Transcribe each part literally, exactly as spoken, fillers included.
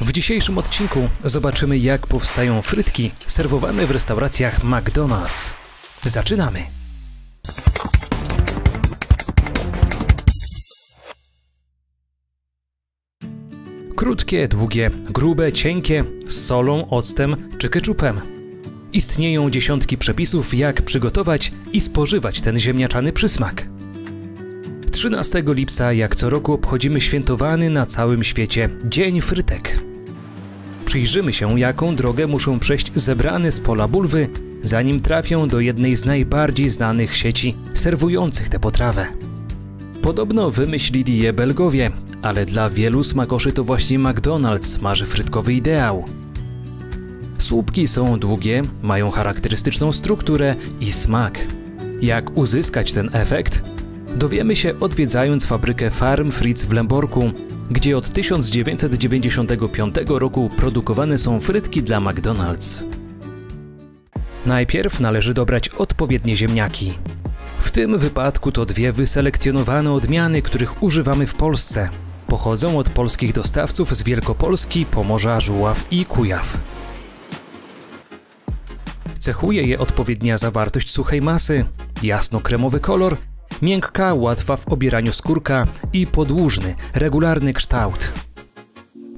W dzisiejszym odcinku zobaczymy, jak powstają frytki serwowane w restauracjach McDonald's. Zaczynamy! Krótkie, długie, grube, cienkie, z solą, octem czy keczupem. Istnieją dziesiątki przepisów, jak przygotować i spożywać ten ziemniaczany przysmak. trzynastego lipca, jak co roku, obchodzimy świętowany na całym świecie Dzień Frytek. Przyjrzymy się, jaką drogę muszą przejść zebrane z pola bulwy, zanim trafią do jednej z najbardziej znanych sieci serwujących tę potrawę. Podobno wymyślili je Belgowie, ale dla wielu smakoszy to właśnie McDonald's smaży frytkowy ideał. Słupki są długie, mają charakterystyczną strukturę i smak. Jak uzyskać ten efekt? Dowiemy się, odwiedzając fabrykę Farm Frites w Lęborku, gdzie od tysiąc dziewięćset dziewięćdziesiątego piątego roku produkowane są frytki dla McDonald's. Najpierw należy dobrać odpowiednie ziemniaki. W tym wypadku to dwie wyselekcjonowane odmiany, których używamy w Polsce. Pochodzą od polskich dostawców z Wielkopolski, Pomorza, Żuław i Kujaw. Cechuje je odpowiednia zawartość suchej masy, jasno-kremowy kolor, miękka, łatwa w obieraniu skórka i podłużny, regularny kształt.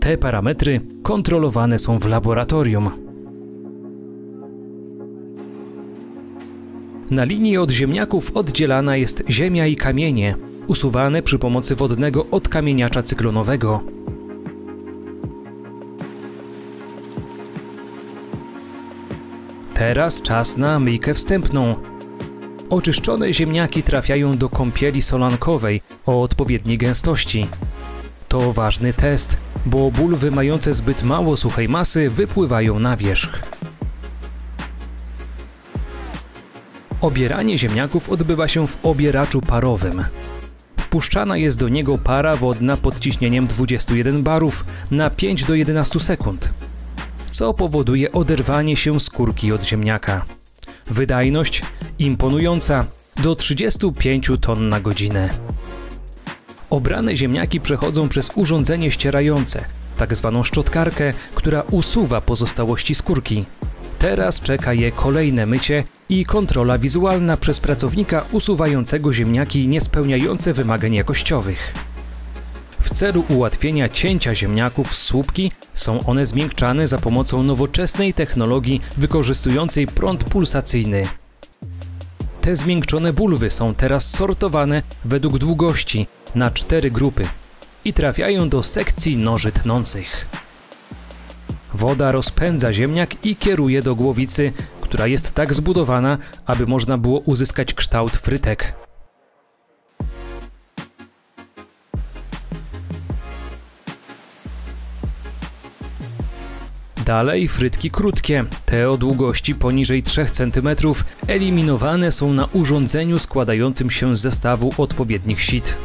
Te parametry kontrolowane są w laboratorium. Na linii od ziemniaków oddzielana jest ziemia i kamienie, usuwane przy pomocy wodnego odkamieniacza cyklonowego. Teraz czas na myjkę wstępną. Oczyszczone ziemniaki trafiają do kąpieli solankowej o odpowiedniej gęstości. To ważny test, bo bulwy mające zbyt mało suchej masy wypływają na wierzch. Obieranie ziemniaków odbywa się w obieraczu parowym. Wpuszczana jest do niego para wodna pod ciśnieniem dwudziestu jeden barów na pięć do jedenastu sekund, co powoduje oderwanie się skórki od ziemniaka. Wydajność imponująca, do trzydziestu pięciu ton na godzinę. Obrane ziemniaki przechodzą przez urządzenie ścierające, tak zwaną szczotkarkę, która usuwa pozostałości skórki. Teraz czeka je kolejne mycie i kontrola wizualna przez pracownika usuwającego ziemniaki niespełniające wymagań jakościowych. W celu ułatwienia cięcia ziemniaków z słupki są one zmiękczane za pomocą nowoczesnej technologii wykorzystującej prąd pulsacyjny. Te zmiękczone bulwy są teraz sortowane według długości na cztery grupy i trafiają do sekcji noży tnących. Woda rozpędza ziemniak i kieruje do głowicy, która jest tak zbudowana, aby można było uzyskać kształt frytek. Dalej frytki krótkie, te o długości poniżej trzech centymetrów, eliminowane są na urządzeniu składającym się z zestawu odpowiednich sit.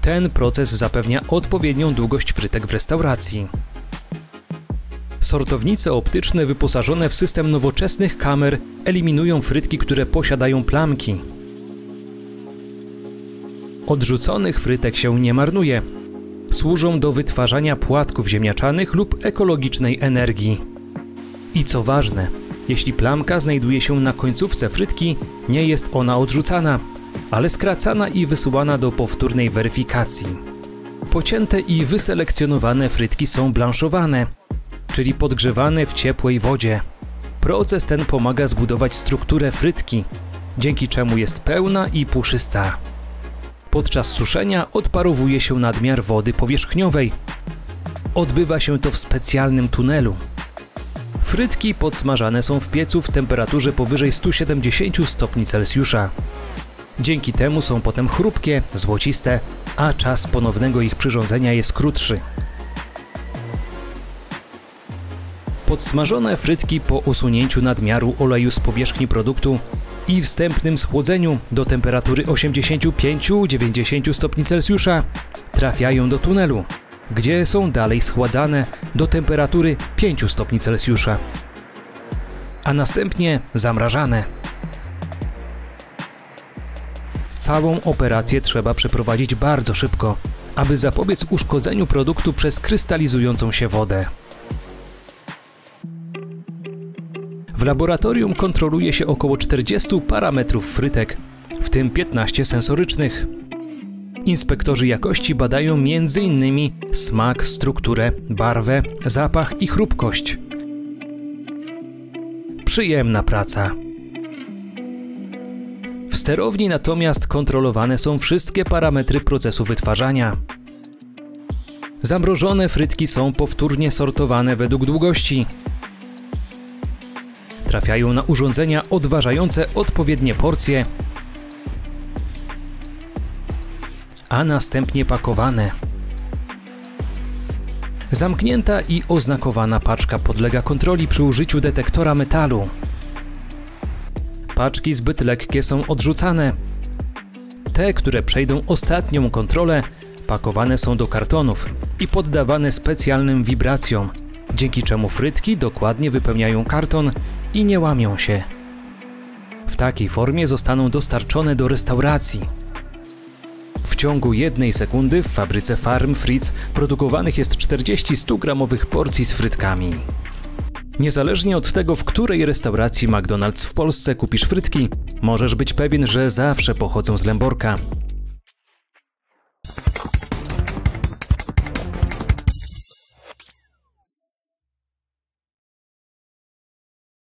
Ten proces zapewnia odpowiednią długość frytek w restauracji. Sortownice optyczne wyposażone w system nowoczesnych kamer eliminują frytki, które posiadają plamki. Odrzuconych frytek się nie marnuje. Służą do wytwarzania płatków ziemniaczanych lub ekologicznej energii. I co ważne, jeśli plamka znajduje się na końcówce frytki, nie jest ona odrzucana, ale skracana i wysyłana do powtórnej weryfikacji. Pocięte i wyselekcjonowane frytki są blanszowane, czyli podgrzewane w ciepłej wodzie. Proces ten pomaga zbudować strukturę frytki, dzięki czemu jest pełna i puszysta. Podczas suszenia odparowuje się nadmiar wody powierzchniowej. Odbywa się to w specjalnym tunelu. Frytki podsmażane są w piecu w temperaturze powyżej stu siedemdziesięciu stopni Celsjusza. Dzięki temu są potem chrupkie, złociste, a czas ponownego ich przyrządzenia jest krótszy. Podsmażone frytki po usunięciu nadmiaru oleju z powierzchni produktu i wstępnym schłodzeniu do temperatury osiemdziesięciu pięciu do dziewięćdziesięciu stopni Celsjusza trafiają do tunelu, gdzie są dalej schładzane do temperatury pięciu stopni Celsjusza, a następnie zamrażane. Całą operację trzeba przeprowadzić bardzo szybko, aby zapobiec uszkodzeniu produktu przez krystalizującą się wodę. W laboratorium kontroluje się około czterdziestu parametrów frytek, w tym piętnaście sensorycznych. Inspektorzy jakości badają między innymi smak, strukturę, barwę, zapach i chrupkość. Przyjemna praca. W sterowni natomiast kontrolowane są wszystkie parametry procesu wytwarzania. Zamrożone frytki są powtórnie sortowane według długości. Trafiają na urządzenia odważające odpowiednie porcje, a następnie pakowane. Zamknięta i oznakowana paczka podlega kontroli przy użyciu detektora metalu. Paczki zbyt lekkie są odrzucane. Te, które przejdą ostatnią kontrolę, pakowane są do kartonów i poddawane specjalnym wibracjom, dzięki czemu frytki dokładnie wypełniają karton i nie łamią się. W takiej formie zostaną dostarczone do restauracji. W ciągu jednej sekundy w fabryce Farm Frites produkowanych jest czterdzieści stu gramowych porcji z frytkami. Niezależnie od tego, w której restauracji McDonald's w Polsce kupisz frytki, możesz być pewien, że zawsze pochodzą z Lęborka.